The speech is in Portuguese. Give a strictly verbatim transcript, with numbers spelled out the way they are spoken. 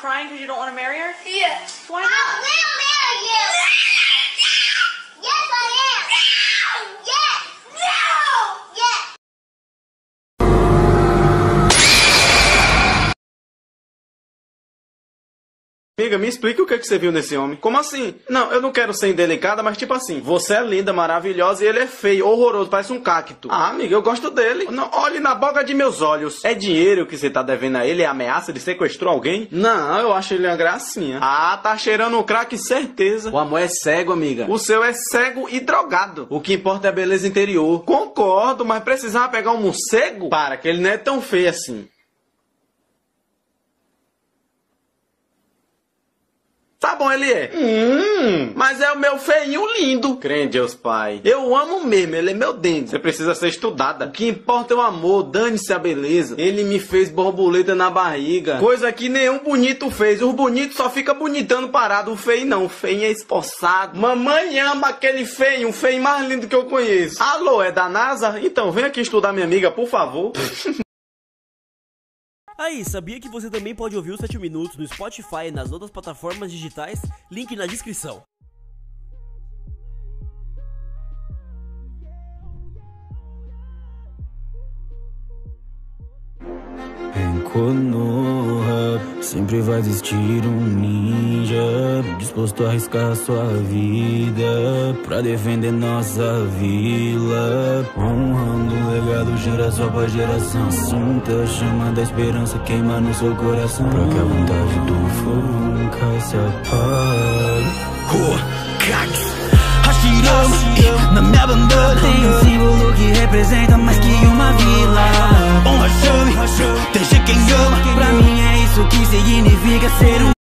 crying because you don't want to marry her? Yeah. Why not? I will marry you. Yes, I am. No. Yes. No. Yes. Amiga, me explica o que, é que você viu nesse homem. Como assim? Não, eu não quero ser indelicada, mas tipo assim, você é linda, maravilhosa e ele é feio, horroroso, parece um cacto. Ah, amiga, eu gosto dele. Não, olhe na boca de meus olhos. É dinheiro que você tá devendo a ele? É ameaça? Ele sequestrou alguém? Não, eu acho ele uma gracinha. Ah, tá cheirando um crack, certeza. O amor é cego, amiga. O seu é cego e drogado. O que importa é a beleza interior. Concordo, mas precisava pegar um morcego? Para, que ele não é tão feio assim. Tá bom, ele é. Hum, mas é o meu feinho lindo. Crê em Deus, pai. Eu amo mesmo, ele é meu dengue. Você precisa ser estudada. O que importa é o amor, dane-se a beleza. Ele me fez borboleta na barriga. Coisa que nenhum bonito fez. O bonito só fica bonitando parado, o feio não. O feio é esforçado. Mamãe ama aquele feio, o feio mais lindo que eu conheço. Alô, é da NASA? Então vem aqui estudar, minha amiga, por favor. Aí, sabia que você também pode ouvir os sete minutos no Spotify e nas outras plataformas digitais? Link na descrição. Konoha, sempre vai existir um ninja disposto a arriscar sua vida pra defender nossa vila, honrando um legado geração após geração. Sinta a chama da esperança queimar no seu coração, pra que a vontade do fogo nunca se apague. Hashirama na minha bandana tem um símbolo que representa mais que uma vila. Honra, chame, deixa quem ama. Pra mim é isso que significa ser um